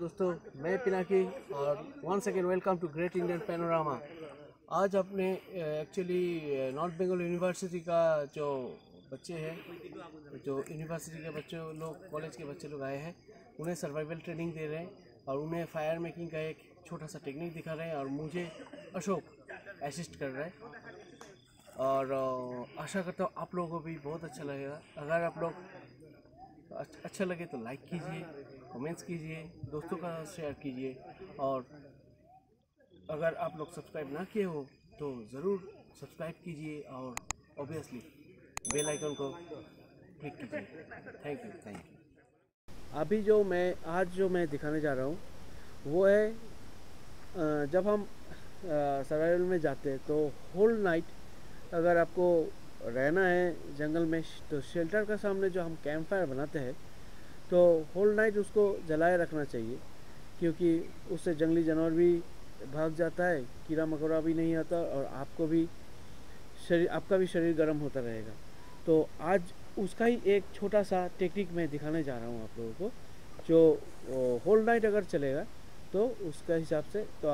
दोस्तों, मैं पिनाकी और one second welcome to great Indian panorama. आज अपने एक्चुअली नॉर्थ बंगाल यूनिवर्सिटी का जो बच्चे हैं, जो यूनिवर्सिटी के बच्चे लोग, कॉलेज के बच्चे लोग आए हैं, उन्हें सर्वाइवल ट्रेनिंग दे रहे हैं और उन्हें फायर मेकिंग का एक छोटा सा टेक्निक दिखा रहे हैं। और मुझे अशोक असिस्ट कर रहे हैं और आशा करता हूँ आप लोगों को भी बहुत अच्छा लगेगा। अगर आप लोग अच्छा लगे तो लाइक कीजिए, कमेंट्स कीजिए, दोस्तों का शेयर कीजिए और अगर आप लोग सब्सक्राइब ना किए हो तो ज़रूर सब्सक्राइब कीजिए और ऑब्वियसली बेल आइकन को क्लिक कीजिए। Thank you. अभी जो मैं आज दिखाने जा रहा हूँ वो है, जब हम सर्वाइवल में जाते हैं तो होल नाइट अगर आपको रहना है जंगल में तो शेल्टर का सामने जो हम कैंप फायर बनाते हैं तो होल नाइट उसको जलाए रखना चाहिए, क्योंकि उससे जंगली जानवर भी भाग जाता है, कीड़ा मकोड़ा भी नहीं आता और आपका भी शरीर गर्म होता रहेगा। तो आज उसका ही एक छोटा सा टेक्निक मैं दिखाने जा रहा हूँ आप लोगों को, जो होल नाइट अगर चलेगा तो उसका हिसाब से तो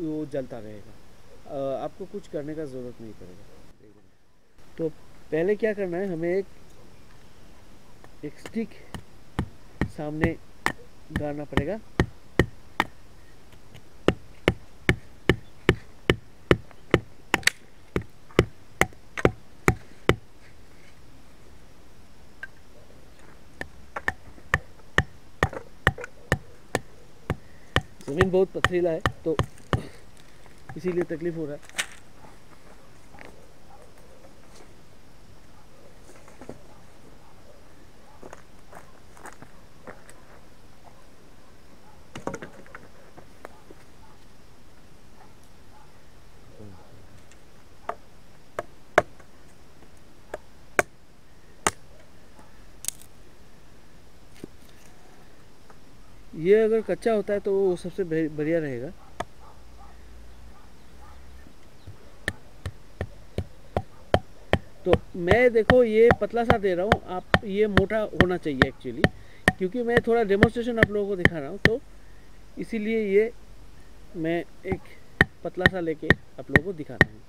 वो जलता रहेगा, आपको कुछ करने का ज़रूरत नहीं पड़ेगा। तो पहले क्या करना है, हमें एक स्टिक सामने गाड़ना पड़ेगा ज़मीन बहुत पथरीला है तो इसीलिए तकलीफ हो रहा है। ये अगर कच्चा होता है तो वो सबसे बढ़िया रहेगा। तो मैं देखो ये पतला सा दे रहा हूँ, आप ये मोटा होना चाहिए एक्चुअली, क्योंकि मैं थोड़ा डेमोन्स्ट्रेशन आप लोगों को दिखा रहा हूँ तो इसीलिए ये मैं एक पतला सा लेके आप लोगों को दिखा रहा हूँ।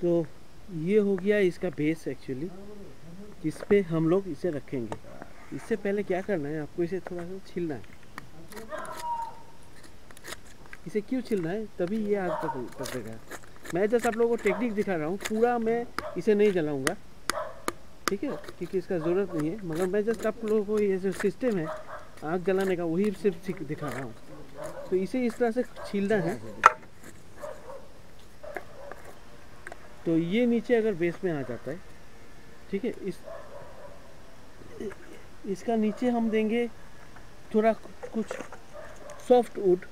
तो ये हो गया इसका बेस एक्चुअली, जिस पे हम लोग इसे रखेंगे। इससे पहले क्या करना है, आपको इसे थोड़ा सा छिलना है। इसे क्यों छिलना है, तभी ये आग तक पकड़ेगा। मैं जस्ट आप लोगों को टेक्निक दिखा रहा हूँ, पूरा मैं इसे नहीं जलाऊंगा, ठीक है, क्योंकि इसका ज़रूरत नहीं है, मगर मैं जस्ट आप लोगों को ये जो सिस्टम है आग जलाने का वही सिर्फ दिखा रहा हूँ। तो इसे इस तरह से छिलना है। तो ये नीचे अगर बेस में आ जाता है, ठीक है, इसका नीचे हम देंगे थोड़ा कुछ सॉफ्ट वुड,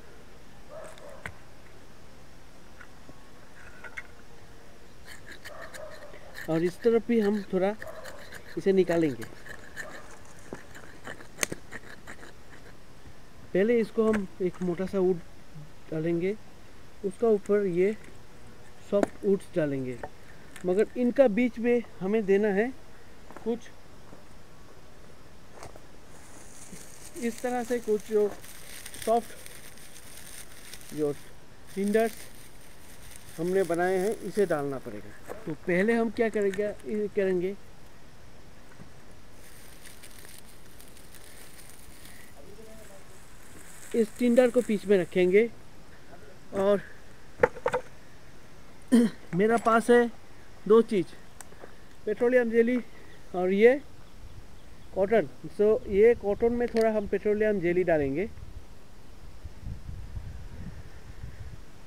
और इस तरफ भी हम थोड़ा इसे निकालेंगे। पहले इसको हम एक मोटा सा वुड डालेंगे, उसका ऊपर ये सॉफ्ट वुड्स डालेंगे, मगर इनका बीच में हमें देना है कुछ इस तरह से, कुछ जो सॉफ्ट जो टिंडर्स हमने बनाए हैं इसे डालना पड़ेगा। तो पहले हम क्या करेंगे इस टिंडर को बीच में रखेंगे। और मेरा पास है दो चीज़, पेट्रोलियम जेली और ये कॉटन। सो ये कॉटन में थोड़ा हम पेट्रोलियम जेली डालेंगे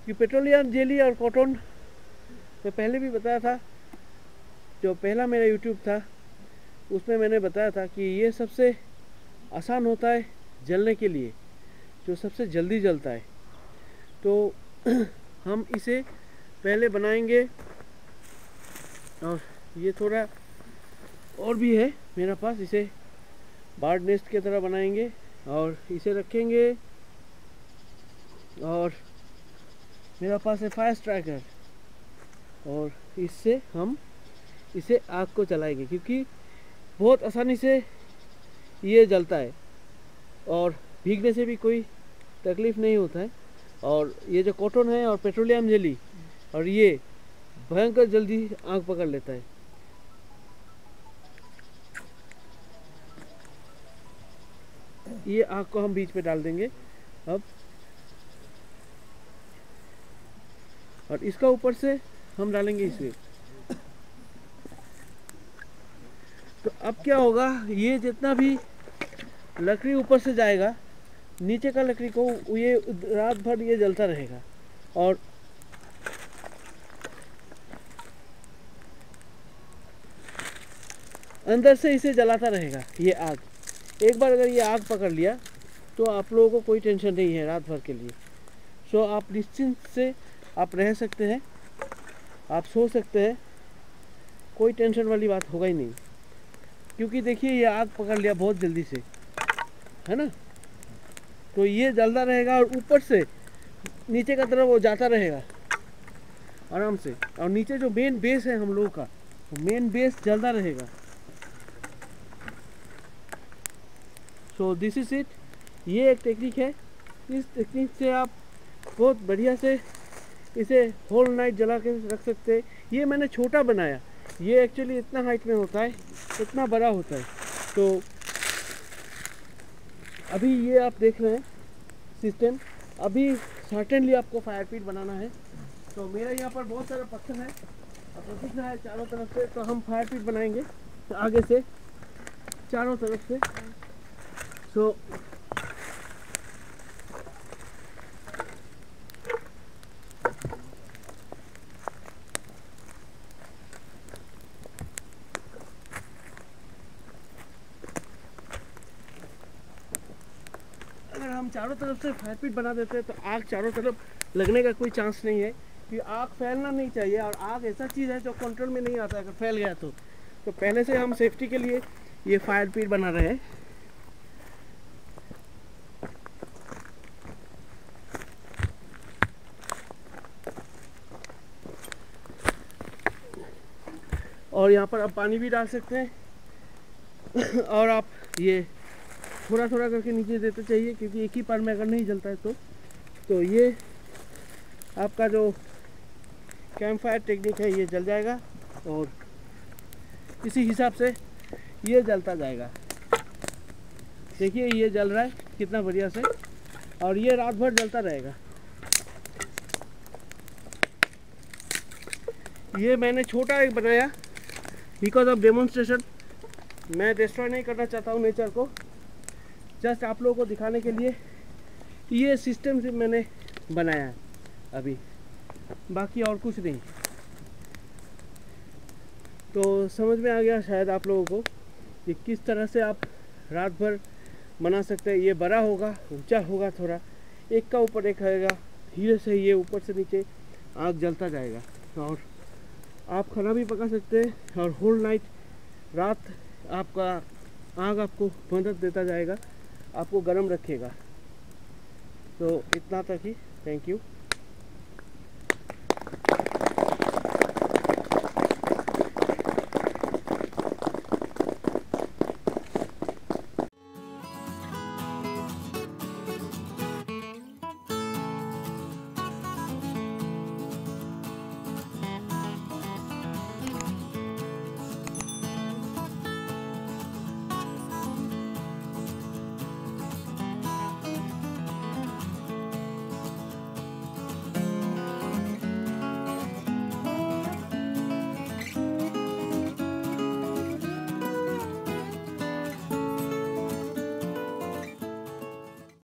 कि पेट्रोलियम जेली और कॉटन मैं पहले भी बताया था, जो पहला मेरा यूट्यूब था उसमें मैंने बताया था कि ये सबसे आसान होता है जलने के लिए, जो सबसे जल्दी जलता है। तो हम इसे पहले बनाएंगे और ये थोड़ा और भी है मेरे पास, इसे बार्ड नेस्ट की तरह बनाएंगे और इसे रखेंगे। और मेरा पास है फायर स्ट्राइकर और इससे हम इसे आग को चलाएंगे, क्योंकि बहुत आसानी से ये जलता है और भीगने से भी कोई तकलीफ़ नहीं होता है। और ये जो कॉटन है और पेट्रोलियम जेली और ये भयंकर जल्दी आग पकड़ लेता है। ये आग को हम बीच में डाल देंगे अब, और इसका ऊपर से हम डालेंगे इसमें। तो अब क्या होगा, ये जितना भी लकड़ी ऊपर से जाएगा नीचे का लकड़ी को ये रात भर ये जलता रहेगा। और अंदर से इसे जलाता रहेगा ये आग। एक बार अगर ये आग पकड़ लिया तो आप लोगों को कोई टेंशन नहीं है रात भर के लिए। सो आप निश्चिंत से आप रह सकते हैं, आप सो सकते हैं, कोई टेंशन वाली बात होगा ही नहीं। क्योंकि देखिए ये आग पकड़ लिया बहुत जल्दी से, है ना। तो ये जलता रहेगा और ऊपर से नीचे का तरफ वो जाता रहेगा आराम से। और नीचे जो मेन बेस है हम लोगों का, वो मेन बेस जलता रहेगा। So this is it. ये एक टेक्निक है, इस टेक्निक से आप बहुत बढ़िया से इसे होल नाइट जला के रख सकते हैं। ये मैंने छोटा बनाया, ये एक्चुअली इतना हाइट में होता है, इतना बड़ा होता है। तो अभी ये आप देख रहे हैं सिस्टम। अभी सर्टेनली आपको फायर पिट बनाना है। तो मेरा यहाँ पर बहुत सारा पत्थर है, आपको दिखना है चारों तरफ से। तो हम फायर पिट बनाएंगे आगे से चारों तरफ से। तो चारों तरफ से फायर पिट बना देते हैं तो आग चारों तरफ लगने का कोई चांस नहीं है। कि आग फैलना नहीं चाहिए, और आग ऐसा चीज़ है जो कंट्रोल में नहीं आता है। अगर फैल गया तो पहले से हम सेफ्टी के लिए ये फायर पिट बना रहे हैं। और यहाँ पर आप पानी भी डाल सकते हैं और आप ये थोड़ा थोड़ा करके नीचे देते चाहिए, क्योंकि एक ही बार में अगर नहीं जलता है तो ये आपका जो कैंप फायर टेक्निक है ये जल जाएगा। और इसी हिसाब से ये जलता जाएगा। देखिए ये जल रहा है कितना बढ़िया से, और ये रात भर जलता रहेगा। ये मैंने छोटा एक बनाया बिकॉज ऑफ डेमोन्स्ट्रेशन। मैं डिस्ट्रॉय नहीं करना चाहता हूँ नेचर को, जस्ट आप लोगों को दिखाने के लिए ये सिस्टम से मैंने बनाया है अभी, बाकी और कुछ नहीं। तो समझ में आ गया शायद आप लोगों को कि किस तरह से आप रात भर मना सकते हैं। ये बड़ा होगा, ऊंचा होगा, थोड़ा एक का ऊपर एक रहेगा, धीरे से ये ऊपर से नीचे आग जलता जाएगा। और आप खाना भी पका सकते हैं और होल नाइट रात आपका आग आपको मदद देता जाएगा, आपको गर्म रखेगा। तो इतना तक ही, थैंक यू।